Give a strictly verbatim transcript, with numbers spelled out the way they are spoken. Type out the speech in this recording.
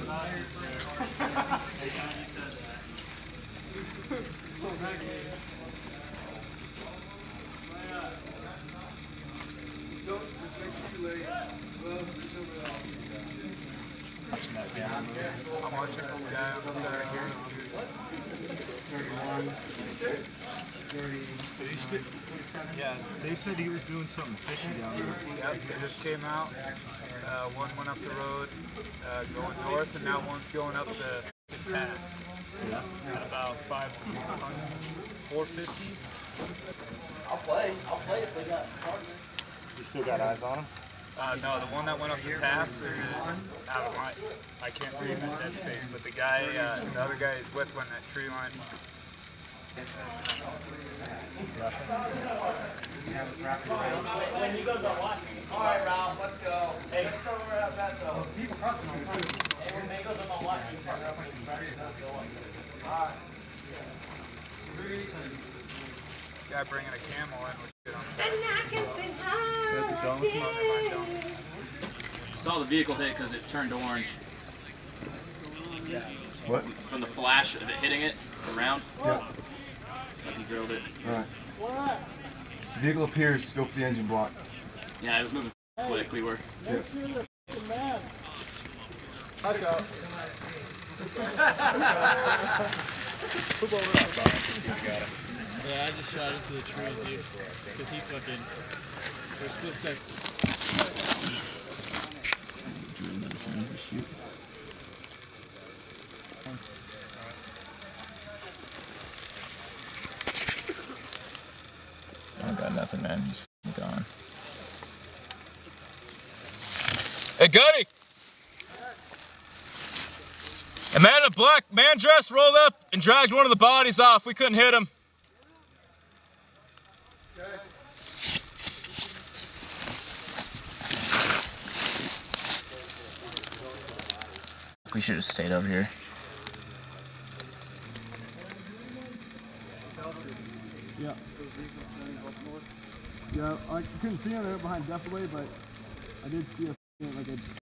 I'm watching this guy on the side here. thirty-one, thirty, thirty-seven. Yeah, they said he was doing something fishy down there. Yep, they just came out. Uh, one went up the road uh, going north, and now one's going up the pass. Yeah. At about five hundred, four fifty. I'll play. I'll play if they got partners. You still got eyes on him? Uh, no, the one that went up the pass is out of line. I can't see in that dead space, but the guy, uh, the other guy is with one that tree line. When you guys are watching. All right, Ralph, let's go. Hey, let's go over at that though. People crossing on time. Hey, when they go on the watch, you cross up on the side. All right. Guy bringing a camel in with shit on the back. And I can sing high. Saw the vehicle hit because it turned orange. Yeah. What? From the flash of it hitting it around. Yeah. So he drilled it. All right. The vehicle appears to go for the engine block. Yeah, it was moving quick. We were. Yeah. Hush up. Yeah, I just shot into the tree, dude. Because he fucking. For a split second. I got nothing, man. He's f***ing gone. Hey, Gunny! A man in a black man dress rolled up and dragged one of the bodies off. We couldn't hit him. We should have stayed up here. Yeah. Yeah, I couldn't see him there behind Deathway, but I did see a like a